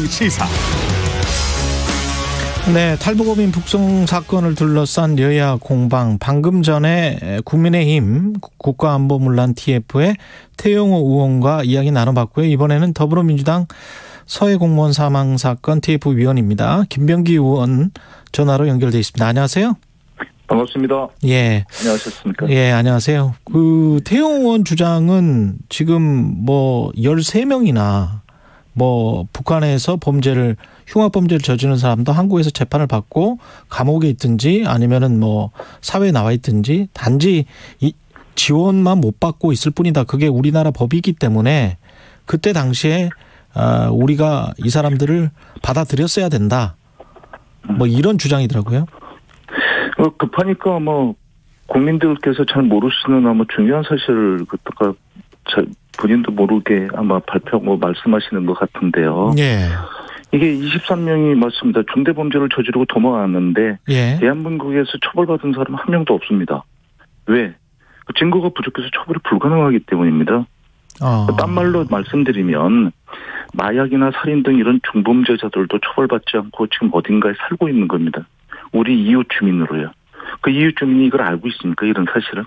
최근 시사. 네, 탈북어민 북송 사건을 둘러싼 여야 공방. 방금 전에 국민의힘 국가안보문란 TF의 태영호 의원과 이야기 나눠봤고요. 이번에는 더불어민주당 서해 공무원 사망 사건 TF 위원입니다. 김병기 의원 전화로 연결돼 있습니다. 안녕하세요. 반갑습니다. 예. 안녕하셨습니까? 예, 안녕하세요. 태영호 의원 주장은 지금 13명이나 북한에서 범죄를, 흉악범죄를 저지른 사람도 한국에서 재판을 받고 감옥에 있든지 아니면은 사회에 나와 있든지 단지 이 지원만 못 받고 있을 뿐이다. 그게 우리나라 법이기 때문에 그때 당시에 우리가 이 사람들을 받아들였어야 된다. 이런 주장이더라고요. 급하니까 국민들께서 잘 모르시는 중요한 사실을 그때가 본인도 모르게 발표하고 말씀하시는 것 같은데요. 예. 이게 23명이 맞습니다. 중대범죄를 저지르고 도망왔는데 예. 대한민국에서 처벌받은 사람은 한 명도 없습니다. 왜? 증거가 부족해서 처벌이 불가능하기 때문입니다. 딴 말로 말씀드리면 마약이나 살인 등 이런 중범죄자들도 처벌받지 않고 지금 어딘가에 살고 있는 겁니다. 우리 이웃 주민으로요. 그 이웃 주민이 이걸 알고 있습니까? 이런 사실은.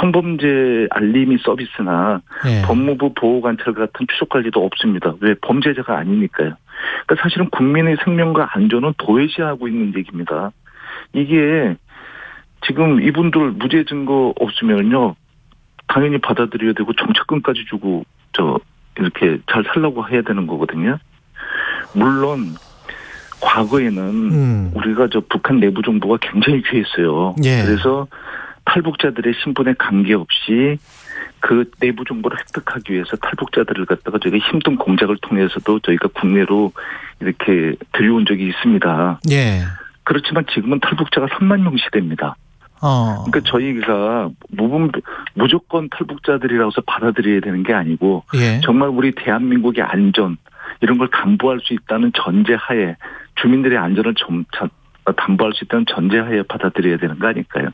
성범죄 알림이 서비스나 예. 법무부 보호관찰 같은 추적관리도 없습니다. 왜? 범죄자가 아니니까요. 그러니까 사실은 국민의 생명과 안전은 도외시하고 있는 얘기입니다. 이게 지금 이분들 무죄 증거 없으면요. 당연히 받아들여야 되고 정착금까지 주고 이렇게 잘 살라고 해야 되는 거거든요. 물론 과거에는 우리가 북한 내부 정보가 굉장히 귀했어요. 예. 그래서 탈북자들의 신분에 관계없이 그 내부 정보를 획득하기 위해서 탈북자들을 갖다가 저희가 힘든 공작을 통해서도 저희가 국내로 이렇게 들여온 적이 있습니다. 예. 그렇지만 지금은 탈북자가 3만 명 시대입니다. 그러니까 저희가 무조건 탈북자들이라고 해서 받아들여야 되는 게 아니고 예. 정말 우리 대한민국의 안전 이런 걸 담보할 수 있다는 전제하에 주민들의 안전을 담보할 수 있다는 전제하에 받아들여야 되는 거 아닐까요?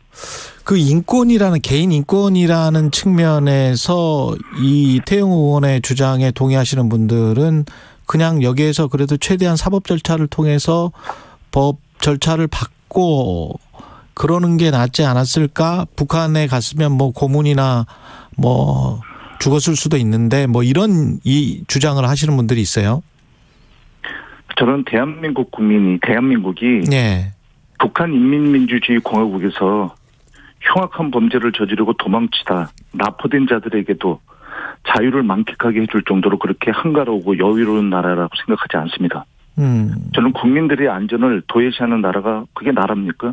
그 인권이라는 개인 인권이라는 측면에서 이 태영호 의원의 주장에 동의하시는 분들은 그냥 여기에서 그래도 최대한 사법 절차를 통해서 법 절차를 받고 그러는 게 낫지 않았을까? 북한에 갔으면 고문이나 죽었을 수도 있는데 이런 이 주장을 하시는 분들이 있어요. 저는 대한민국이 네. 북한 인민민주주의 공화국에서 흉악한 범죄를 저지르고 도망치다 납포된 자들에게도 자유를 만끽하게 해줄 정도로 그렇게 한가로우고 여유로운 나라라고 생각하지 않습니다. 저는 국민들의 안전을 도외시하는 나라가 그게 나라입니까?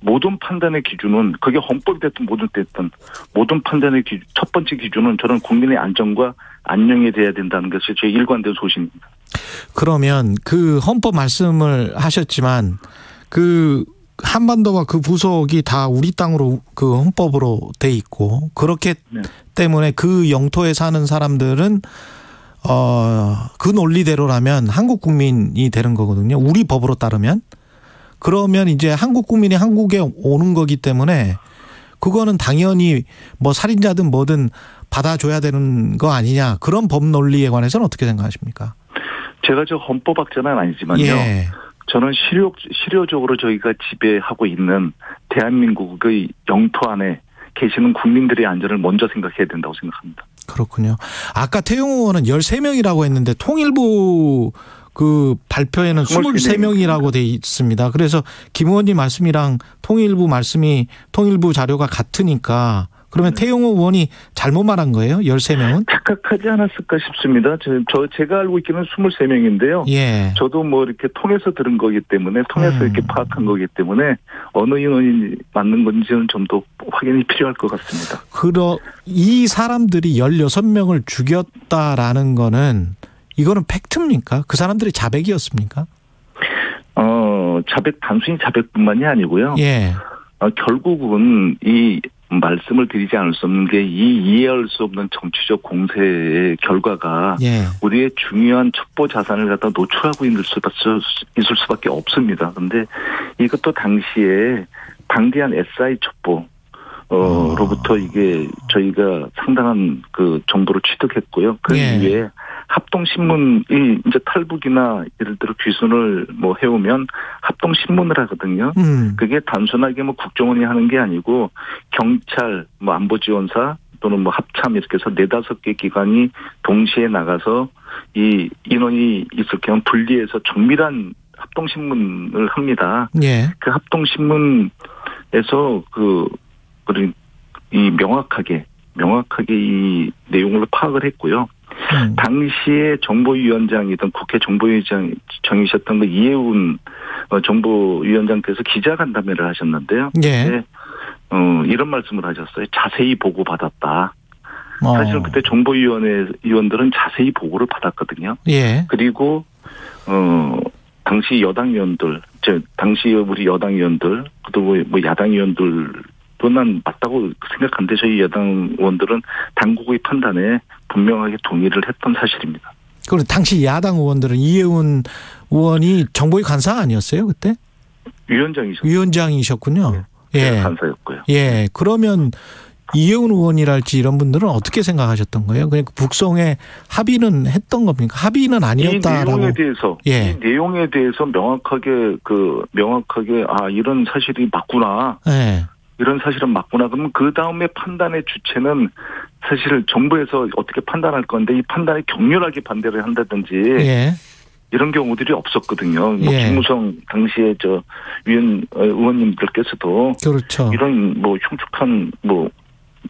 모든 판단의 기준은 그게 헌법이 됐든 뭐든 됐든 모든 판단의 첫 번째 기준은 저는 국민의 안전과 안녕이 돼야 된다는 것이 제 일관된 소신입니다. 그러면 그 헌법 말씀을 하셨지만 그 한반도와 그 부속이 다 우리 땅으로 그 헌법으로 돼 있고 그렇기 네. 때문에 그 영토에 사는 사람들은 그 논리대로라면 한국 국민이 되는 거거든요. 우리 법으로 따르면. 그러면 이제 한국 국민이 한국에 오는 거기 때문에 그거는 당연히 살인자든 뭐든 받아줘야 되는 거 아니냐. 그런 법 논리에 관해서는 어떻게 생각하십니까? 제가 헌법학자는 아니지만요. 예. 저는 실효적으로 저희가 지배하고 있는 대한민국의 영토 안에 계시는 국민들의 안전을 먼저 생각해야 된다고 생각합니다. 그렇군요. 아까 태영호 의원은 13명이라고 했는데 통일부 그 발표에는 23명이라고 돼 있습니다. 그래서 김 의원님 말씀이랑 통일부 자료가 같으니까 그러면 태영호 의원이 잘못 말한 거예요? 13명은? 착각하지 않았을까 싶습니다. 제가 알고 있기는 23명인데요. 예. 저도 이렇게 통해서 들은 거기 때문에 통해서 이렇게 파악한 거기 때문에 어느 인원이 맞는 건지는 좀 더 확인이 필요할 것 같습니다. 이 사람들이 16명을 죽였다라는 거는 이거는 팩트입니까? 그 사람들이 자백이었습니까? 단순히 자백뿐만이 아니고요. 예. 결국은 이 말씀을 드리지 않을 수 없는 게 이 이해할 수 없는 정치적 공세의 결과가 예. 우리의 중요한 첩보 자산을 갖다 노출하고 있을 수밖에 없습니다. 그런데 이것도 당시에 방대한 SI 첩보 로부터 이게 저희가 상당한 그 정보를 취득했고요. 그 예. 이후에 합동신문이 이제 탈북이나 예를 들어 귀순을 뭐 해오면 합동신문을 하거든요. 그게 단순하게 뭐 국정원이 하는 게 아니고 경찰, 뭐 안보지원사 또는 뭐 합참 이렇게 해서 4-5개 기관이 동시에 나가서 이 인원이 있을 경우 분리해서 정밀한 합동신문을 합니다. 예. 그 합동신문에서 이 명확하게 이 내용을 파악을 했고요. 당시에 정보위원장이던 국회 정보위원장이셨던 그 이해운 정보위원장께서 기자간담회를 하셨는데요. 예. 네. 이런 말씀을 하셨어요. 자세히 보고받았다. 사실 그때 정보위원회 위원들은 자세히 보고를 받았거든요. 예. 그리고 당시 여당 위원들, 당시 우리 여당 위원들, 또 뭐 야당 위원들 난 맞다고 생각하는데 저희 야당의원들은 당국의 판단에 분명하게 동의를 했던 사실입니다. 그리고 당시 야당 의원들은 이해운 의원이 정보위 간사 아니었어요 그때? 위원장이셨군요. 네. 예, 간사였고요. 예, 그러면 이해운 의원이랄지 이런 분들은 어떻게 생각하셨던 거예요? 그러니까 북송에 합의는 했던 겁니까? 합의는 아니었다라고. 이 내용에 대해서 명확하게 이런 사실이 맞구나. 예. 이런 사실은 맞구나. 그러면 그 다음에 판단의 주체는 사실 정부에서 어떻게 판단할 건데 이 판단에 격렬하게 반대를 한다든지 예. 이런 경우들이 없었거든요. 예. 뭐 김무성 당시에 의원님들께서도 그렇죠. 이런 뭐 흉측한 뭐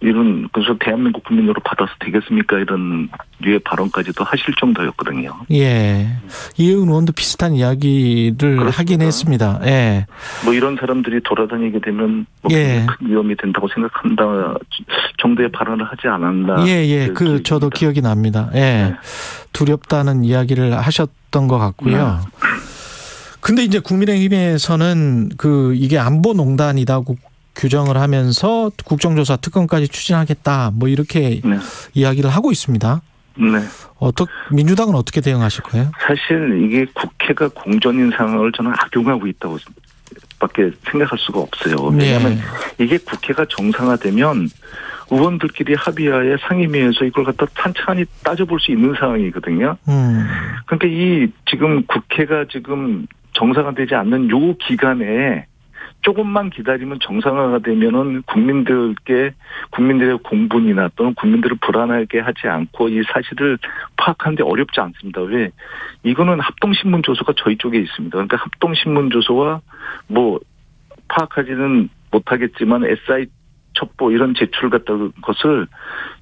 이런 그래서 대한민국 국민으로 받아서 되겠습니까 이런 류의 발언까지도 하실 정도였거든요. 예, 이해운 의원도 비슷한 이야기를 그렇습니다. 하긴 했습니다. 예, 뭐 이런 사람들이 돌아다니게 되면 뭐 예. 큰 위험이 된다고 생각한다 정도의 발언을 하지 않았나. 예예, 그 저도 기억이 납니다. 예, 네. 두렵다는 이야기를 하셨던 것 같고요. 근데 이제 국민의힘에서는 이게 안보농단이라고. 규정을 하면서 국정조사 특검까지 추진하겠다, 뭐 이렇게 네. 이야기를 하고 있습니다. 네. 민주당은 어떻게 대응하실 거예요? 사실 이게 국회가 공전인 상황을 저는 악용하고 있다고 밖에 생각할 수가 없어요. 왜냐하면 네. 이게 국회가 정상화되면 의원들끼리 합의하에 상임위에서 이걸 갖다 찬찬히 따져볼 수 있는 상황이거든요. 그러니까 이 지금 국회가 지금 정상화되지 않는 요 기간에 조금만 기다리면 정상화가 되면은 국민들의 공분이나 또는 국민들을 불안하게 하지 않고 이 사실을 파악하는데 어렵지 않습니다. 왜? 이거는 합동신문 조서가 저희 쪽에 있습니다. 그러니까 합동신문 조서와 뭐 파악하지는 못하겠지만 SI 첩보 이런 제출 같은 것을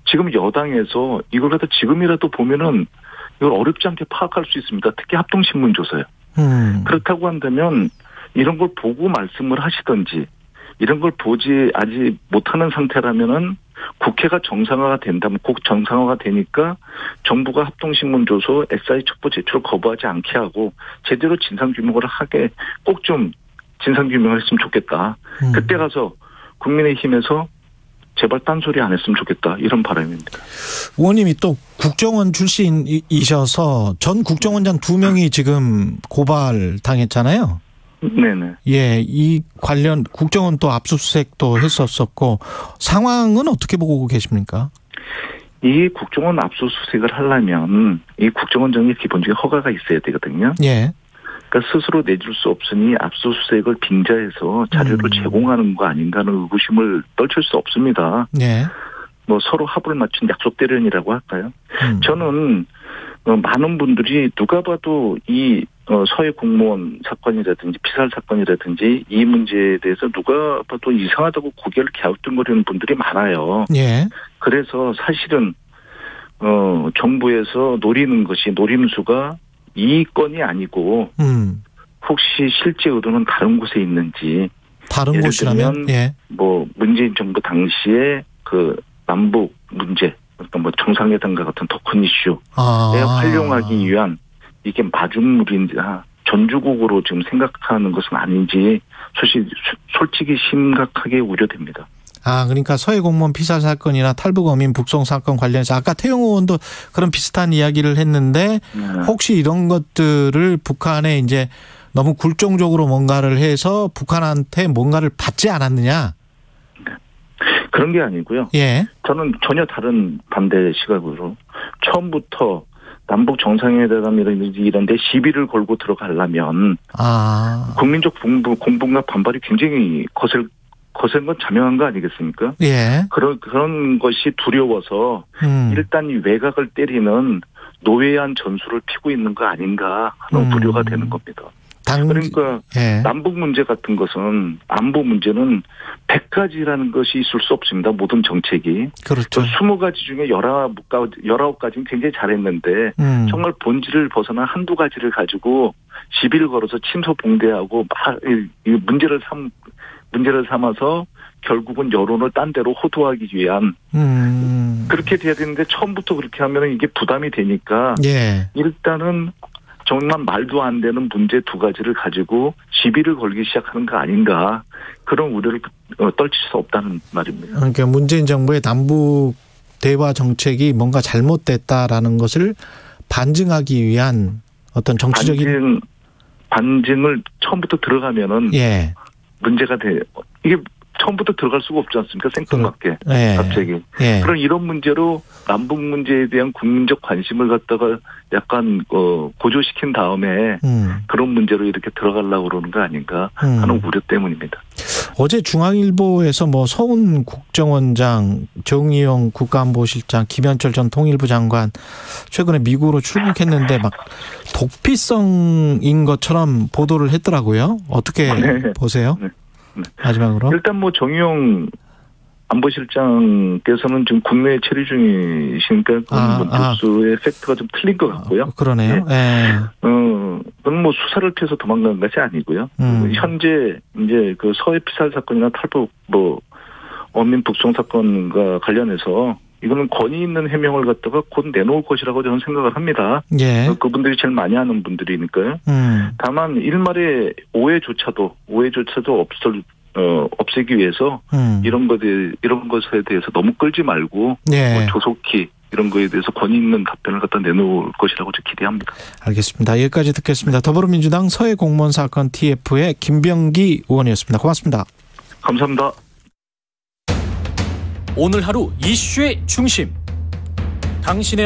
지금 여당에서 이걸 갖다 지금이라도 보면은 이걸 어렵지 않게 파악할 수 있습니다. 특히 합동신문 조서요. 그렇다고 한다면. 이런 걸 보고 말씀을 하시든지 이런 걸 보지 아직 못하는 상태라면은 국회가 정상화가 된다면 꼭 정상화가 되니까 정부가 합동신문 조서 SI 첩보 제출을 거부하지 않게 하고 제대로 진상규명을 하게 꼭 좀 진상규명을 했으면 좋겠다. 그때 가서 국민의힘에서 제발 딴소리 안 했으면 좋겠다. 이런 바람입니다. 의원님이 또 국정원 출신이셔서 전 국정원장 2명이 지금 고발당했잖아요. 네네. 예, 이 관련 국정원 또 압수수색도 했었었고 상황은 어떻게 보고 계십니까? 이 국정원 압수수색을 하려면 이 국정원장의 기본적인 허가가 있어야 되거든요. 예. 그러니까 스스로 내줄 수 없으니 압수수색을 빙자해서 자료를 제공하는 거 아닌가 하는 의구심을 떨칠 수 없습니다. 예. 뭐 서로 합을 맞춘 약속대련이라고 할까요? 저는 많은 분들이 누가 봐도 이 서해 공무원 사건이라든지 피살 사건이라든지 이 문제에 대해서 누가 봐도 이상하다고 고개를 갸우뚱거리는 분들이 많아요. 예. 그래서 사실은 정부에서 노리는 것이 노림수가 이 건이 아니고 혹시 실제 의도는 다른 곳에 있는지 다른 곳이라면 예. 뭐 문재인 정부 당시에 그 남북 문제 어떤 뭐 정상회담과 같은 토큰 이슈에 활용하기 위한 이게 마중물인지나 전주국으로 지금 생각하는 것은 아닌지 솔직히 심각하게 우려됩니다. 아, 그러니까 서해 공무원 피살 사건이나 탈북 어민 북송 사건 관련해서 아까 태영호 의원도 그런 비슷한 이야기를 했는데 혹시 이런 것들을 북한에 이제 너무 굴종적으로 뭔가를 해서 북한한테 뭔가를 받지 않았느냐? 그런 게 아니고요. 예. 저는 전혀 다른 반대 시각으로 처음부터 남북 정상회담이라든지 이런 데 시비를 걸고 들어가려면 국민적 공분과 반발이 굉장히 거센 건 자명한 거 아니겠습니까? 예. 그런 것이 두려워서 일단 이 외곽을 때리는 노회한 전술을 피고 있는 거 아닌가 하는 우려가 되는 겁니다. 그러니까 예. 남북 문제 같은 것은 안보 문제는 100가지라는 것이 있을 수 없습니다. 모든 정책이. 그렇죠. 20가지 중에 19가지는 굉장히 잘했는데 정말 본질을 벗어난 한두 가지를 가지고 시비를 걸어서 침소봉대하고 문제를 삼아서 결국은 여론을 딴 데로 호도하기 위한 그렇게 돼야 되는데 처음부터 그렇게 하면 이게 부담이 되니까 예. 일단은 정말 말도 안 되는 문제 두 가지를 가지고 시비를 걸기 시작하는 거 아닌가 그런 우려를 떨칠 수 없다는 말입니다. 그러니까 문재인 정부의 남북 대화 정책이 뭔가 잘못됐다라는 것을 반증하기 위한 어떤 정치적인 반증을 처음부터 들어가면은 예. 문제가 돼요. 이게 처음부터 들어갈 수가 없지 않습니까? 생뚱맞게 예. 갑자기. 예. 그런 이런 문제로 남북 문제에 대한 국민적 관심을 갖다가 약간 고조시킨 다음에 그런 문제로 이렇게 들어가려고 그러는 거 아닌가 하는 우려 때문입니다. 어제 중앙일보에서 뭐 서훈 국정원장, 정의용 국가안보실장, 김연철 전 통일부 장관 최근에 미국으로 출국했는데 막 독피성인 것처럼 보도를 했더라고요. 어떻게 네. 보세요? 네. 네. 마지막으로 일단 뭐 정의용 안보실장께서는 지금 국내에 체류 중이시니까 뉴스의 팩트가 좀 틀린 것 같고요. 그러네요. 네. 그건 뭐 수사를 피해서 도망간 것이 아니고요. 현재 이제 그 서해 피살 사건이나 탈북 뭐 어민 북송 사건과 관련해서 이거는 권위 있는 해명을 갖다가 곧 내놓을 것이라고 저는 생각을 합니다. 예. 그분들이 제일 많이 아는 분들이니까요. 다만 일말의 오해조차도 없애기 위해서 이런 것에 대해서 너무 끌지 말고 예. 뭐 조속히 이런 거에 대해서 권위 있는 답변을 갖다 내놓을 것이라고 기대합니다. 알겠습니다. 여기까지 듣겠습니다. 더불어민주당 서해 공무원 사건 TF의 김병기 의원이었습니다. 고맙습니다. 감사합니다. 오늘 하루 이슈의 중심. 당신의